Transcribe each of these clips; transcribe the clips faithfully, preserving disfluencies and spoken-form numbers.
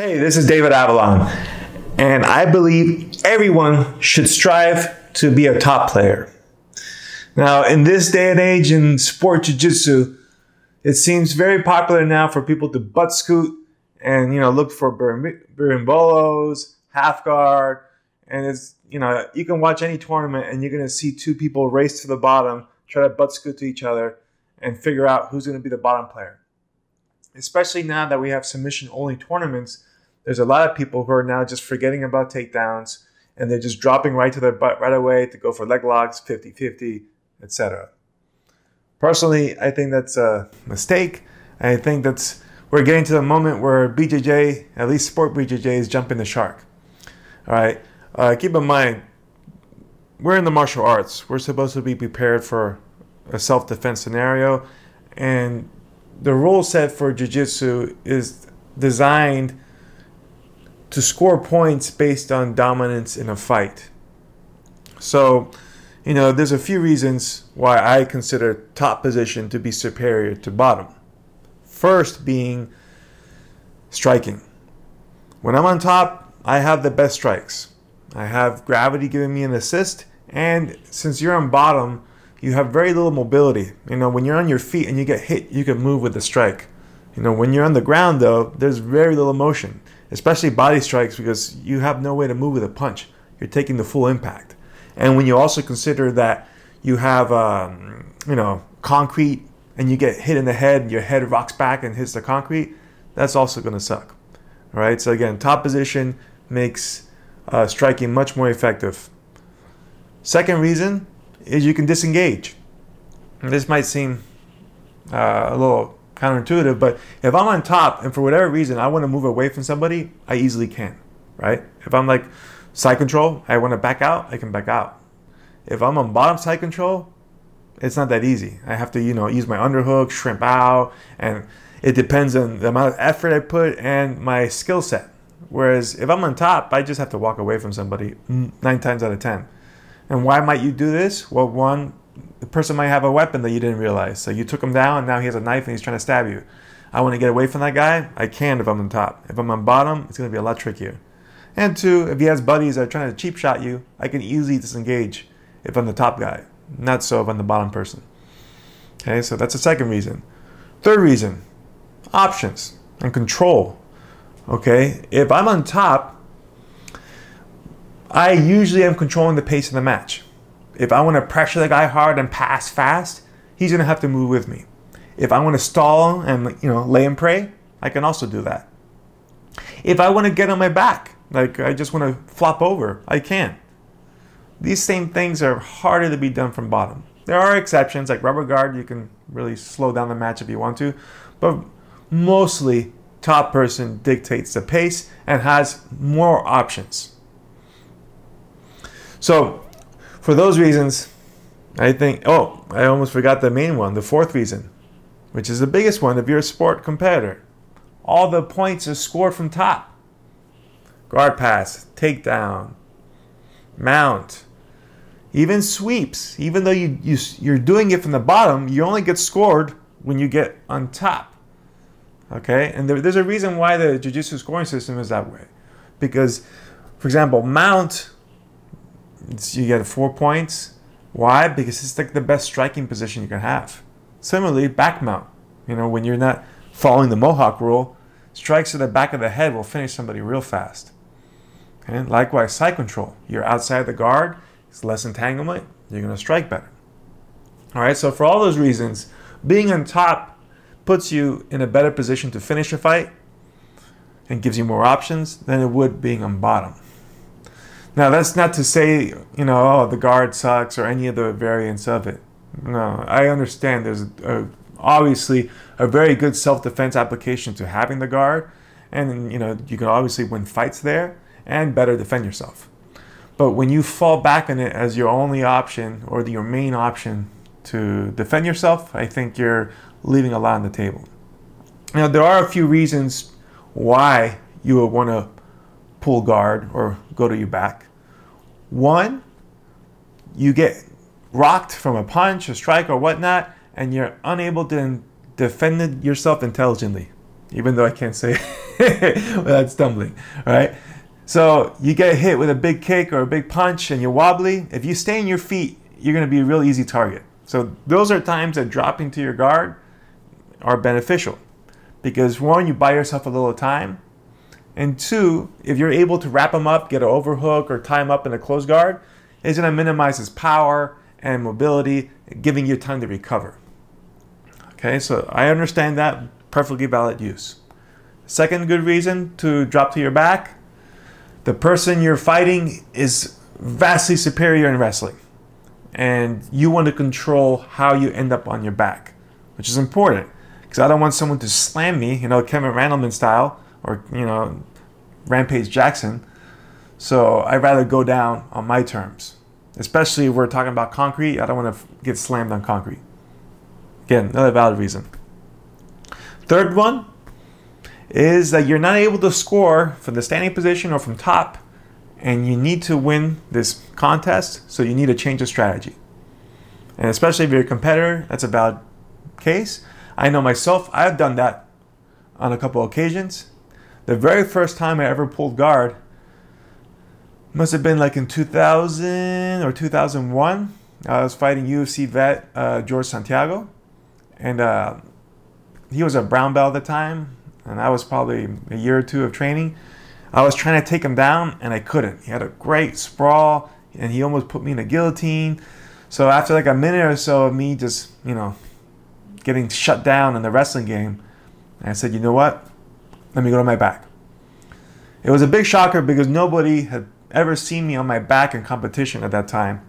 Hey, this is David Avellan, and I believe everyone should strive to be a top player. Now, in this day and age in sport jiu-jitsu, it seems very popular now for people to butt scoot and, you know, look for birimbolos, half guard, and it's, you know, you can watch any tournament and you're going to see two people race to the bottom, try to butt scoot to each other and figure out who's going to be the bottom player. Especially now that we have submission-only tournaments, there's a lot of people who are now just forgetting about takedowns, and they're just dropping right to their butt right away to go for leg locks, fifty fifty, et cetera. Personally, I think that's a mistake. I think that's we're getting to the moment where B J J, at least sport B J J, is jumping the shark. All right, uh, keep in mind, we're in the martial arts. We're supposed to be prepared for a self-defense scenario, and the rule set for jiu-jitsu is designed to score points based on dominance in a fight. So, you know, there's a few reasons why I consider top position to be superior to bottom. First being striking. When I'm on top, I have the best strikes. I have gravity giving me an assist, and since you're on bottom, you have very little mobility. You know, when you're on your feet and you get hit, you can move with the strike. You know, when you're on the ground, though, there's very little motion, especially body strikes, because you have no way to move with a punch. You're taking the full impact. And when you also consider that you have, um, you know, concrete, and you get hit in the head, and your head rocks back and hits the concrete, that's also going to suck. All right. So again, top position makes uh, striking much more effective. Second reason is you can disengage. And this might seem uh, a little counterintuitive, but if I'm on top and for whatever reason I want to move away from somebody, I easily can, right? If I'm like side control, I want to back out, I can back out. If I'm on bottom side control, it's not that easy. I have to, you know, use my underhook, shrimp out, and it depends on the amount of effort I put and my skill set. Whereas if I'm on top, I just have to walk away from somebody nine times out of ten. And why might you do this? Well, one, the person might have a weapon that you didn't realize. So you took him down, and now he has a knife and he's trying to stab you. I want to get away from that guy. I can if I'm on top. If I'm on bottom, it's going to be a lot trickier. And two, if he has buddies that are trying to cheap shot you, I can easily disengage if I'm the top guy. Not so if I'm the bottom person. Okay, so that's the second reason. Third reason, options and control. Okay, if I'm on top, I usually am controlling the pace of the match. If I want to pressure the guy hard and pass fast, he's going to have to move with me. If I want to stall and, you know, lay and pray, I can also do that. If I want to get on my back, like I just want to flop over, I can. These same things are harder to be done from bottom. There are exceptions, like rubber guard, you can really slow down the match if you want to, but mostly top person dictates the pace and has more options. So, for those reasons, I think, oh, I almost forgot the main one, the fourth reason, which is the biggest one if you're a sport competitor. All the points are scored from top. Guard pass, takedown, mount, even sweeps. Even though you, you, you're doing it from the bottom, you only get scored when you get on top. Okay? And there, there's a reason why the jiu-jitsu scoring system is that way. Because, for example, mount, you get four points. Why? Because it's like the best striking position you can have. Similarly, back mount. You know, when you're not following the Mohawk rule, strikes to the back of the head will finish somebody real fast. And likewise, side control. You're outside the guard. It's less entanglement. You're going to strike better. All right. So for all those reasons, being on top puts you in a better position to finish a fight and gives you more options than it would being on bottom. Now, that's not to say, you know, oh, the guard sucks or any of the variants of it. No, I understand there's a, obviously a very good self-defense application to having the guard. And, you know, you can obviously win fights there and better defend yourself. But when you fall back on it as your only option or the, your main option to defend yourself, I think you're leaving a lot on the table. Now, there are a few reasons why you would want to pull guard or go to your back. One, you get rocked from a punch, a strike, or whatnot, and you're unable to defend yourself intelligently, even though I can't say without stumbling, right? So you get hit with a big kick or a big punch and you're wobbly. If you stay in your feet, you're going to be a real easy target. So those are times that dropping to your guard are beneficial because, one, you buy yourself a little time, and two, if you're able to wrap him up, get an overhook or tie him up in a close guard, it's going to minimize his power and mobility, giving you time to recover. Okay, so I understand that. Perfectly valid use. Second good reason to drop to your back: the person you're fighting is vastly superior in wrestling, and you want to control how you end up on your back, which is important because I don't want someone to slam me, you know, Kevin Randleman style, or, you know, Rampage Jackson. So I'd rather go down on my terms, especially if we're talking about concrete. I don't want to get slammed on concrete. Again, another valid reason. Third one is that you're not able to score from the standing position or from top, and you need to win this contest, so you need a change of strategy. And especially if you're a competitor, that's a valid case. I know myself, I've done that on a couple occasions. The very first time I ever pulled guard must have been like in two thousand or two thousand one. I was fighting U F C vet uh, George Santiago, and uh, he was a brown belt at the time, and I was probably a year or two of training. I was trying to take him down, and I couldn't. He had a great sprawl, and he almost put me in a guillotine. So after like a minute or so of me just, you know, getting shut down in the wrestling game, I said, you know what? Let me go to my back. It was a big shocker because nobody had ever seen me on my back in competition at that time.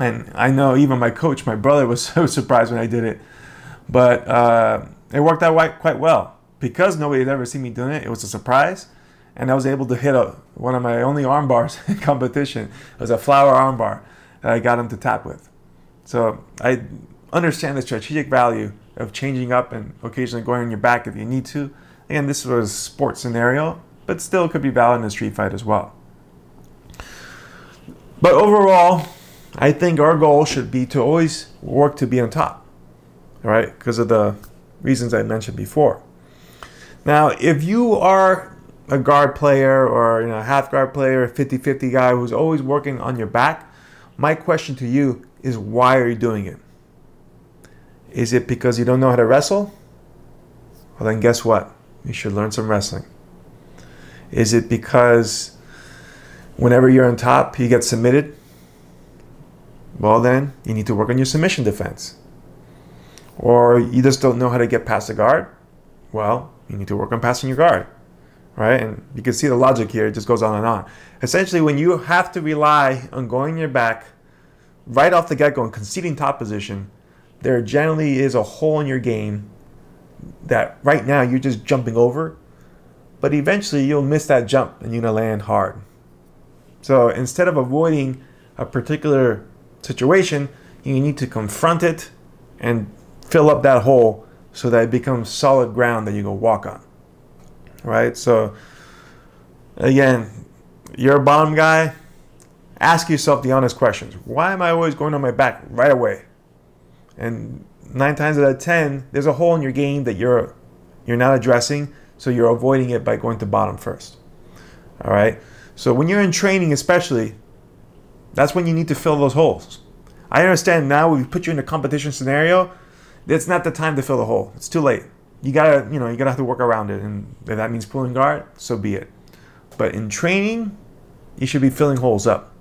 And I know even my coach, my brother, was so surprised when I did it. But uh, it worked out quite well. Because nobody had ever seen me doing it, it was a surprise. And I was able to hit a, one of my only arm bars in competition. It was a flower arm bar that I got him to tap with. So I understand the strategic value of changing up and occasionally going on your back if you need to. Again, this was a sports scenario, but still could be valid in a street fight as well. But overall, I think our goal should be to always work to be on top, right? Because of the reasons I mentioned before. Now, if you are a guard player, or, you know, a half guard player, a fifty fifty guy who's always working on your back, my question to you is, why are you doing it? Is it because you don't know how to wrestle? Well, then guess what? You should learn some wrestling. Is it because whenever you're on top, you get submitted? Well, then you need to work on your submission defense. Or you just don't know how to get past the guard? Well, you need to work on passing your guard. Right? And you can see the logic here. It just goes on and on. Essentially, when you have to rely on going your back right off the get-go and conceding top position, there generally is a hole in your game that right now you're just jumping over, but eventually you'll miss that jump and you're going to land hard. So instead of avoiding a particular situation, you need to confront it and fill up that hole so that it becomes solid ground that you can walk on. Right? So again, you're a bottom guy, ask yourself the honest questions. Why am I always going on my back right away? And nine times out of ten, there's a hole in your game that you're you're not addressing, so you're avoiding it by going to bottom first. All right? So when you're in training especially, that's when you need to fill those holes. I understand now we put you in a competition scenario, it's not the time to fill the hole. It's too late. You gotta, you know, you gotta have to work around it, and if that means pulling guard, so be it. But in training, you should be filling holes up,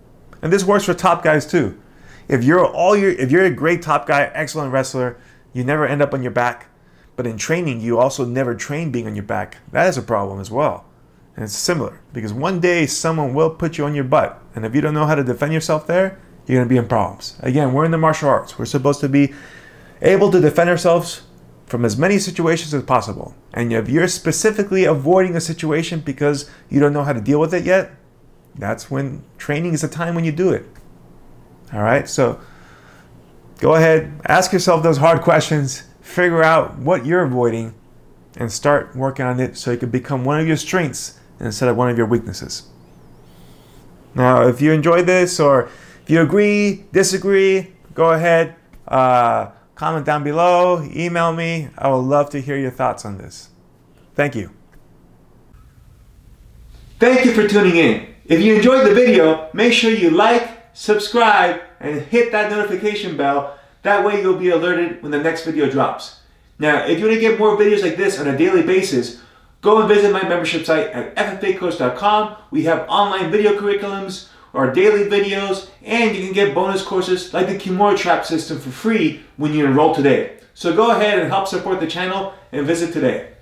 and this works for top guys too. If you're all your, if you're a great top guy, excellent wrestler, you never end up on your back. But in training, you also never train being on your back. That is a problem as well, and it's similar because one day someone will put you on your butt, and if you don't know how to defend yourself there, you're gonna be in problems. Again, we're in the martial arts. We're supposed to be able to defend ourselves from as many situations as possible. And if you're specifically avoiding a situation because you don't know how to deal with it yet, that's when training is the time when you do it. All right, so go ahead, ask yourself those hard questions, figure out what you're avoiding, and start working on it so it can become one of your strengths instead of one of your weaknesses. Now, if you enjoyed this, or if you agree, disagree, go ahead, uh, comment down below, email me. I would love to hear your thoughts on this. Thank you. Thank you for tuning in. If you enjoyed the video, make sure you like, subscribe, and hit that notification bell. That way you'll be alerted when the next video drops. Now, if you want to get more videos like this on a daily basis, go and visit my membership site at f f a coach dot com. We have online video curriculums, our daily videos, and you can get bonus courses like the Kimura Trap system for free when you enroll today. So go ahead and help support the channel and visit today.